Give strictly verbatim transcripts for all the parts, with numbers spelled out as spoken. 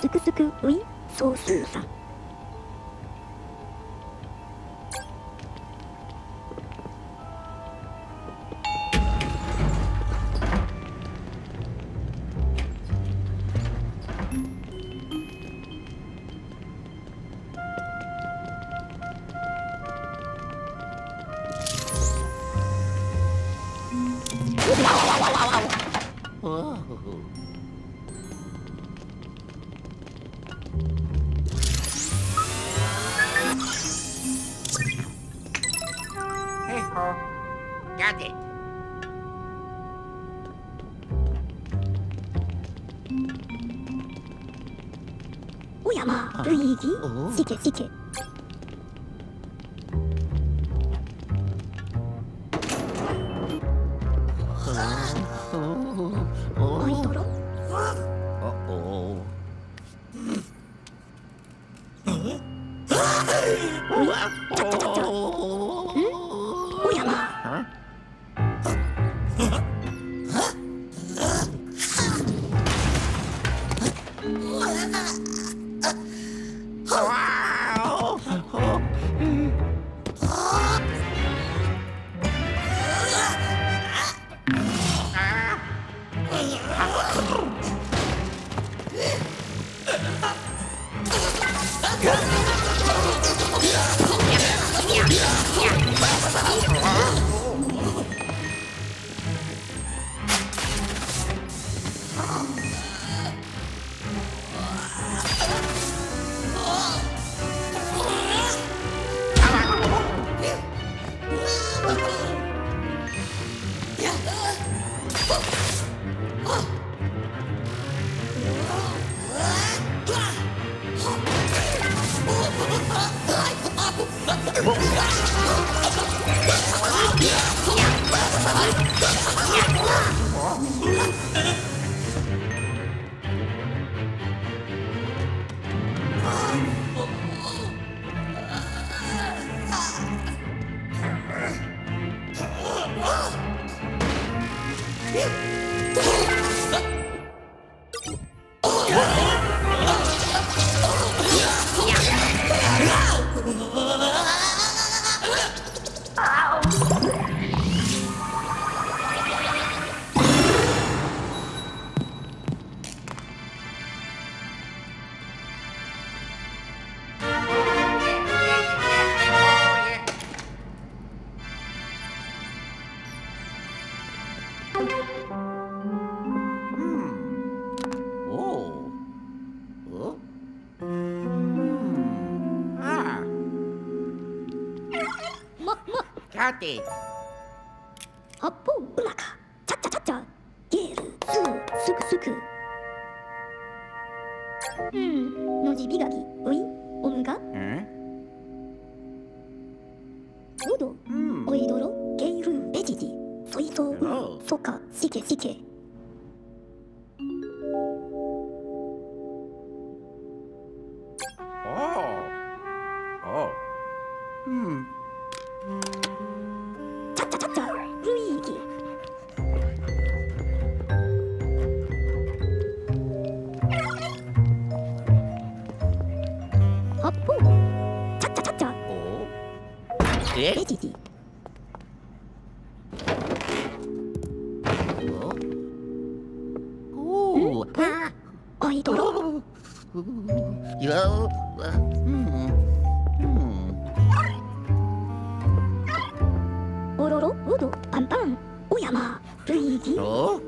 Sigue, sigue. Ate. Hoppo, unaka. Cha cha cha cha. Geru, su, suku suku. Hmm, noji bigaki. Ui, onga. Eh? Odo, oidoro, geru, bejiji. Soito, soka, shike shike. ¿Eh? Oh. Oh. Yo. Ororo, Udo, Pampan, Uyama, Luigi. Oh.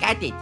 Got it.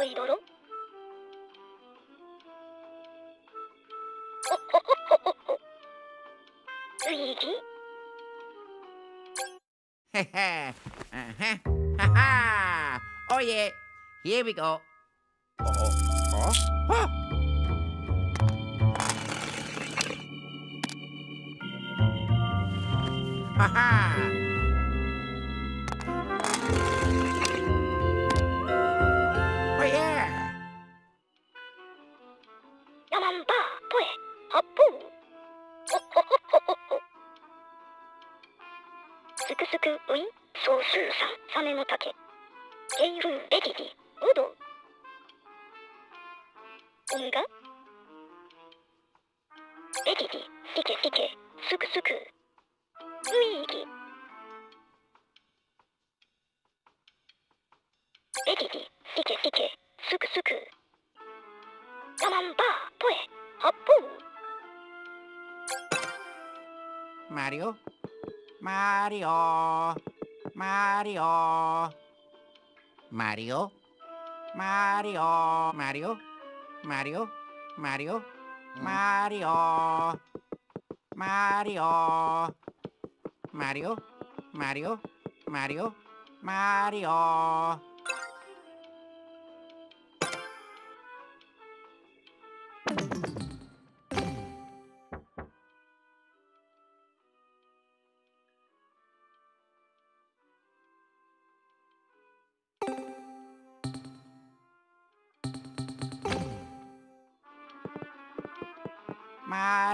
水路ろ。 Jeje, ajá, jaja. Oye, here we go. Oh, oh, oh. Ajá. Oh yeah. Yamamba, pues, hapu. Mario, Mario, Mario, Mario, Mario, Mario, Mario, Mario, Mario, Mario, Mario, Mario, Mario, Mario.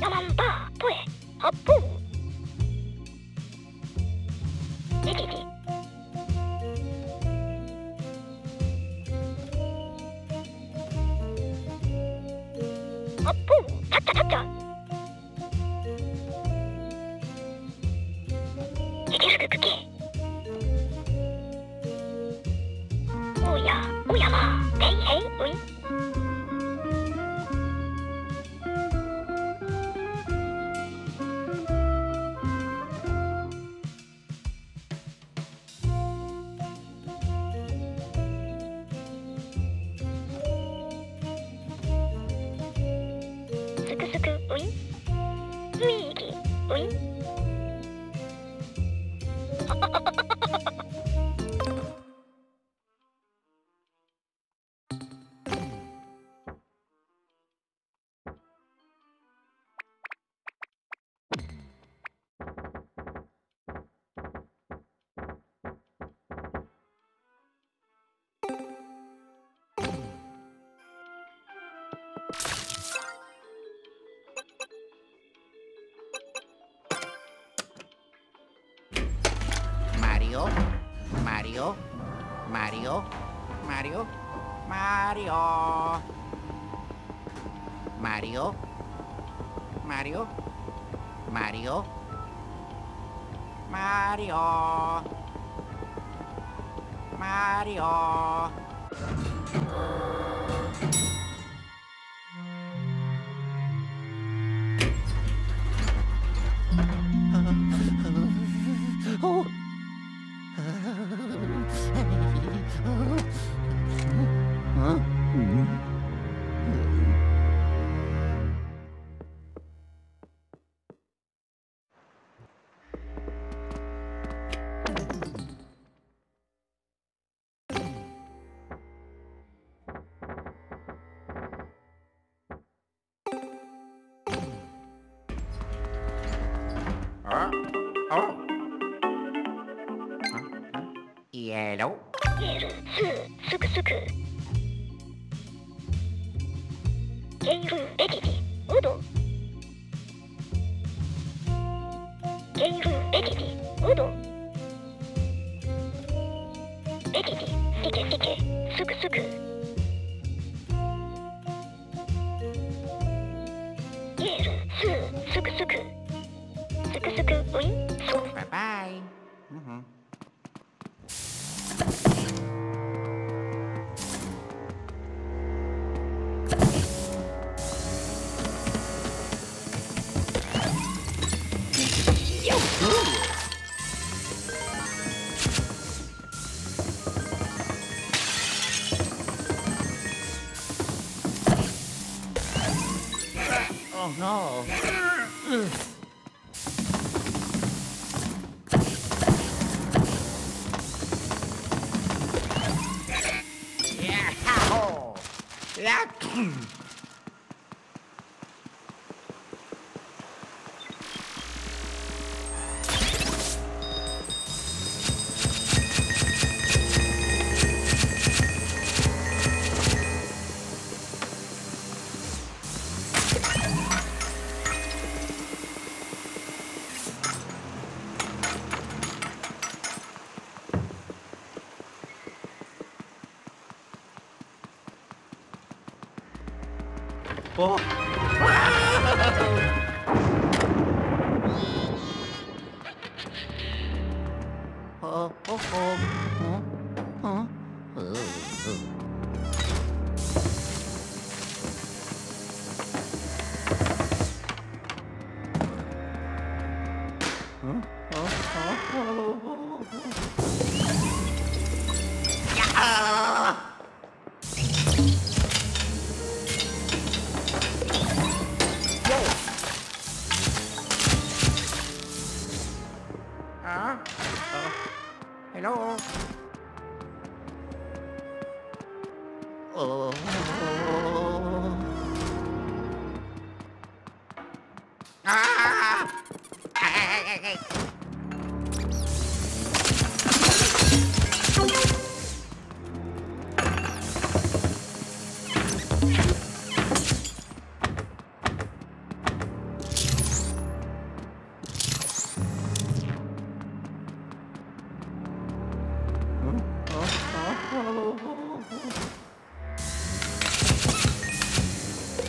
Yamanba, Poe, Happu. Edidi. Mario, Mario, Mario, Mario, Mario, Mario, Mario, Mario, Mario, Mario. Yellow. Yellow. Suku suku. Yellow. Edidi. Udo. Yellow. Edidi. Udo. Edidi. Tike tike. Suku suku. Yellow. Suku suku. Suku suku. Oi. Bye bye. Mm-hmm. no. Oh. Oh, oh, oh. Oh, oh. Oh,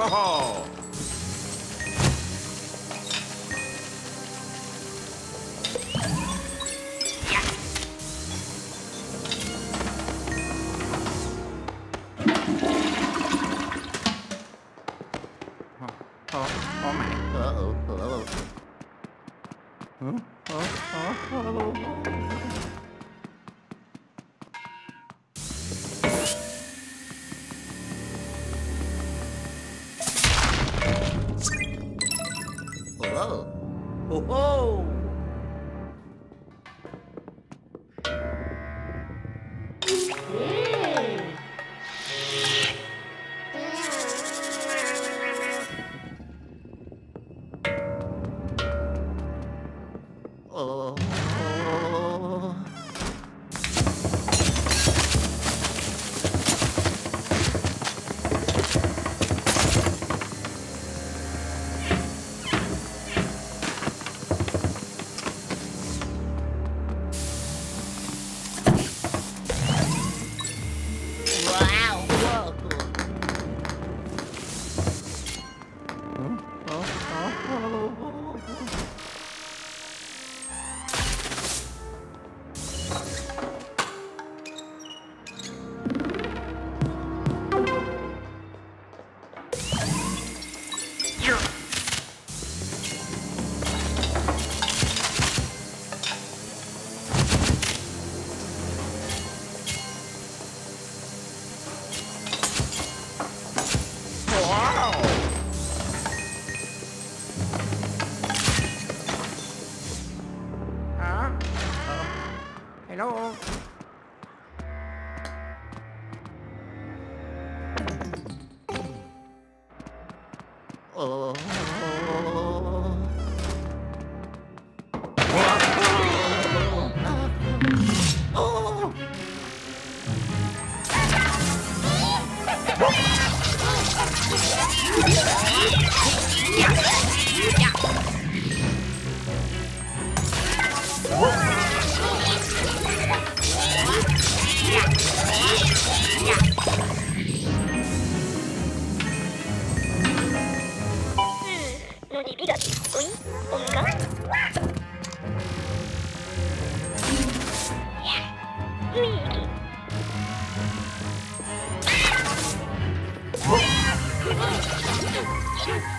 oh.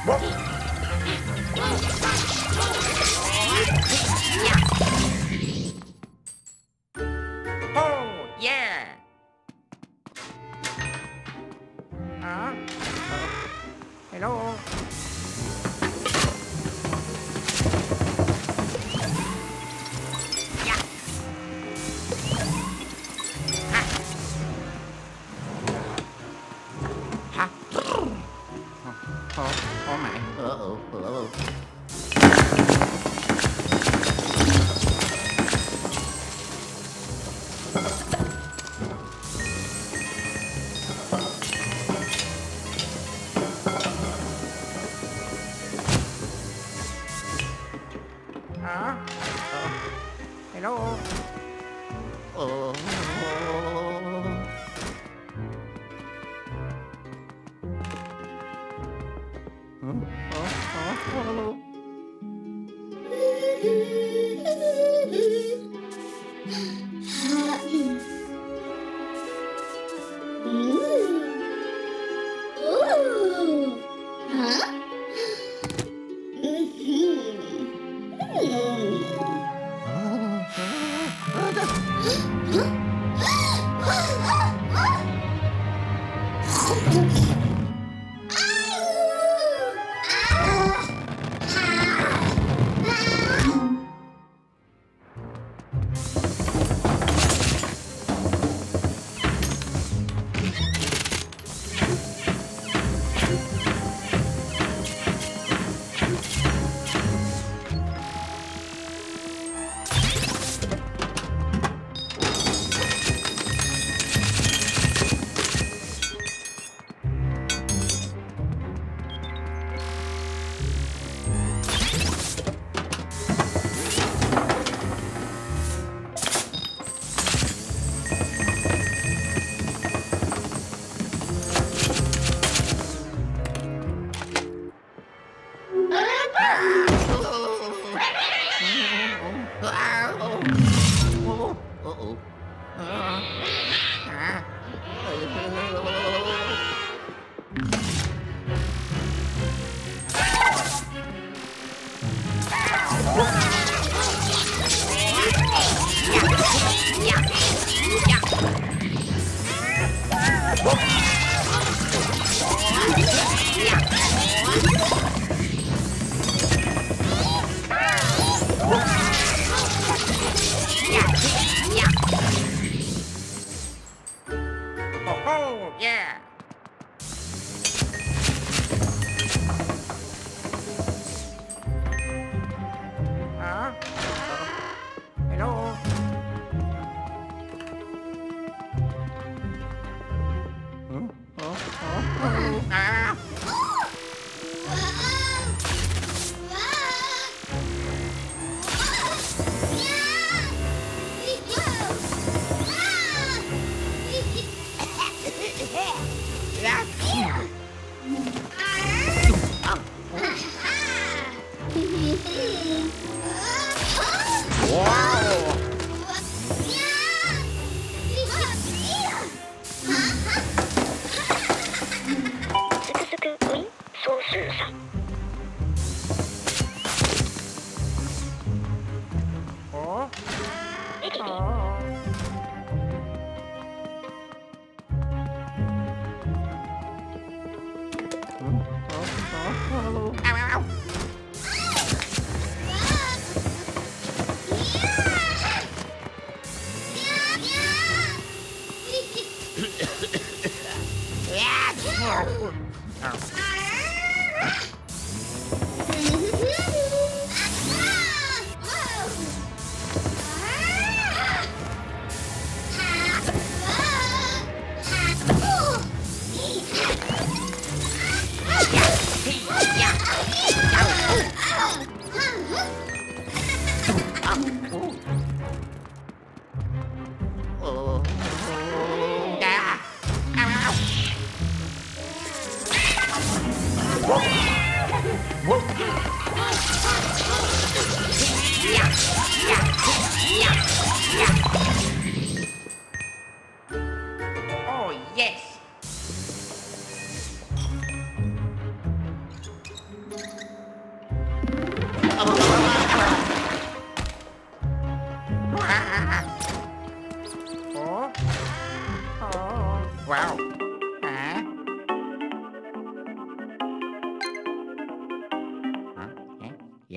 What? Huh? Uh, hello? Oh. Huh? Oh, oh, oh.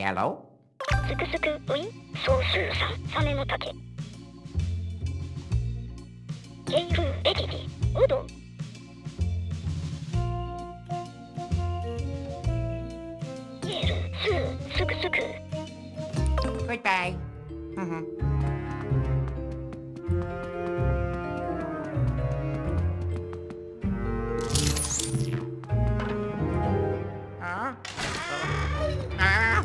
Hello? Suku suku ui, sou susa, same no take. Keifu ekiki, udon. Yeru, su, suku suku. Goodbye. Mm-hmm. Ah? Ah!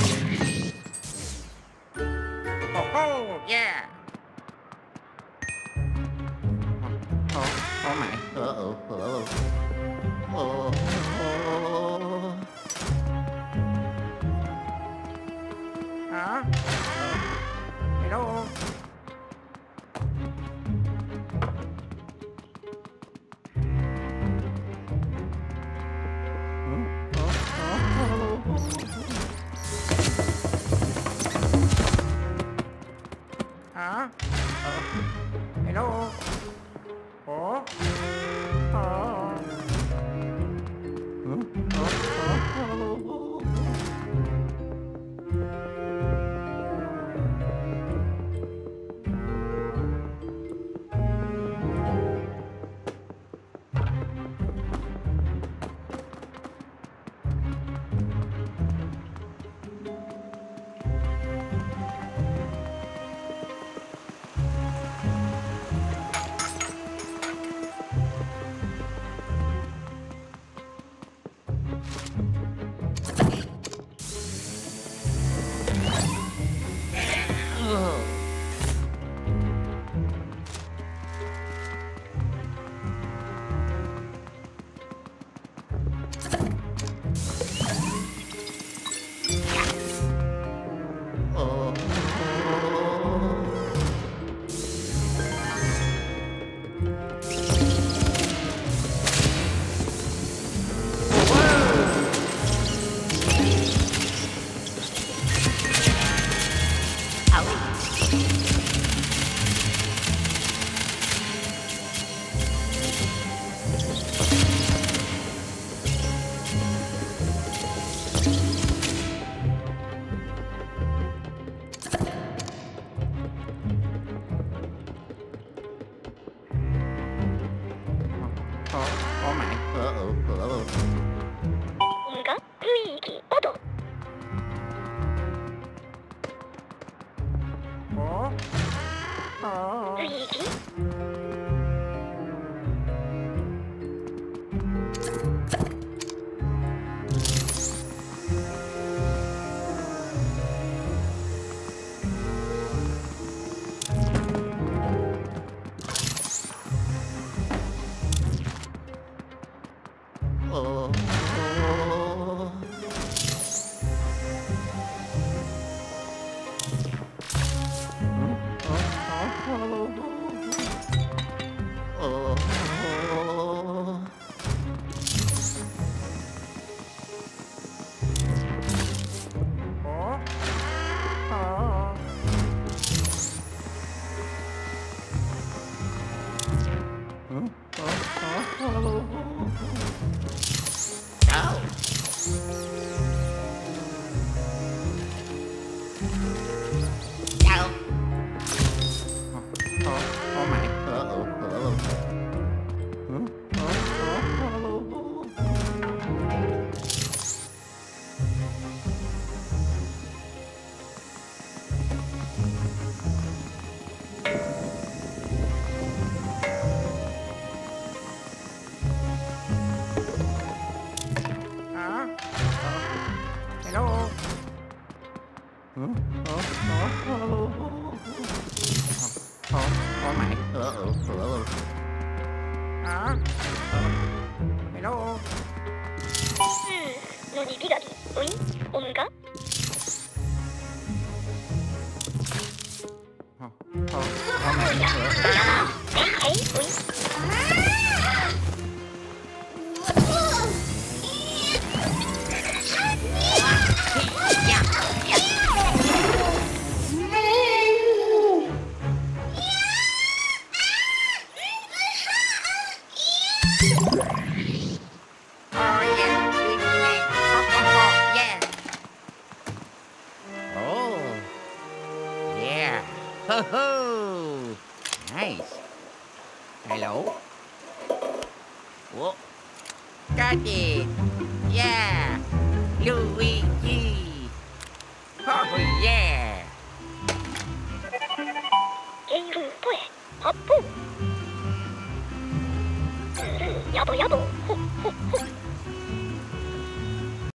yeah. Oh, oh my. Uh-oh, hello. Oh, oh. Huh? Hello. Yabo yabo.